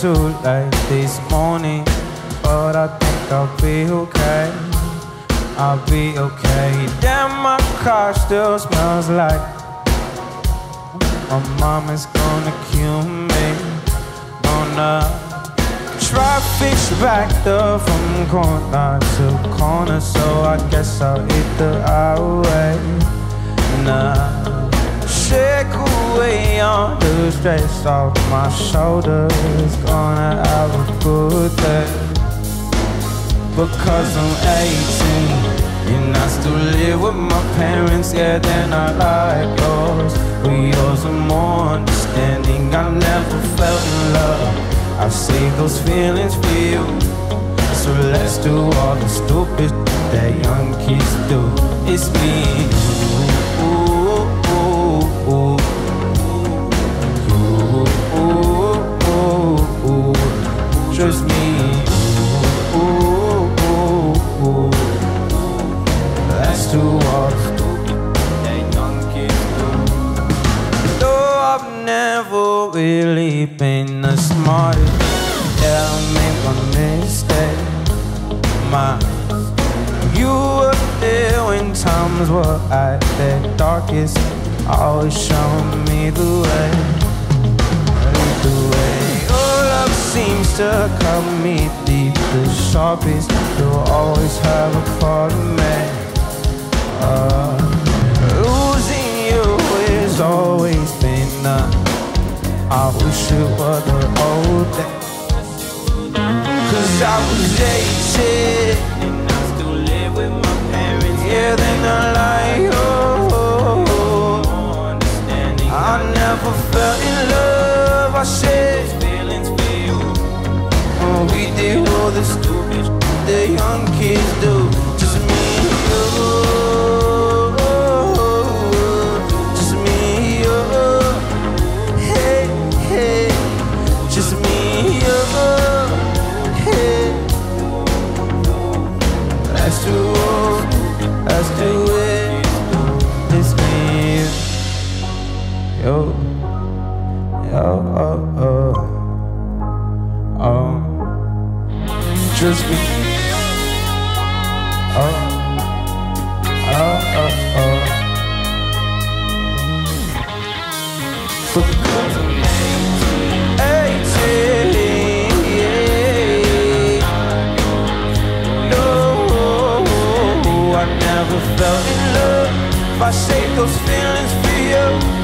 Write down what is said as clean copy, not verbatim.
too late this morning, but I think I'll be okay. I'll be okay. Damn, my car still smells like my mama's gonna kill me. Gonna traffic's backed up from corner to corner, so I guess I'll hit the highway. Nah, shake away all the stress off my shoulders. Gonna have a good day, because I'm 18 and I still live with my parents, yeah, they're not like yours. We owe some more understanding. I've never felt in love. I've saved those feelings for you, so let's do all the stupid that young kids do. It's me and you. You, just me and you. Let's do all the stupid that young kids do. Though I've never really been the smartest, yeah, I made my mistake. My, you were there when times were at their darkest, always showing me the way, the way. Your love seems to cut me deep the sharpest. You'll always have a part of me. Losing you has always been I wish it were the old days, 'cause I was 18 and I still live with my parents. Yeah, they're not like you. I never felt in love. I said feelings for you. Oh, we did all the stupid the young kids do. Just me and you. Let's do it. It's me. Yo, yo, oh, oh, oh, just me. Oh, oh, oh, oh. Because I'm 18. I never felt in love. I saved those feelings for you.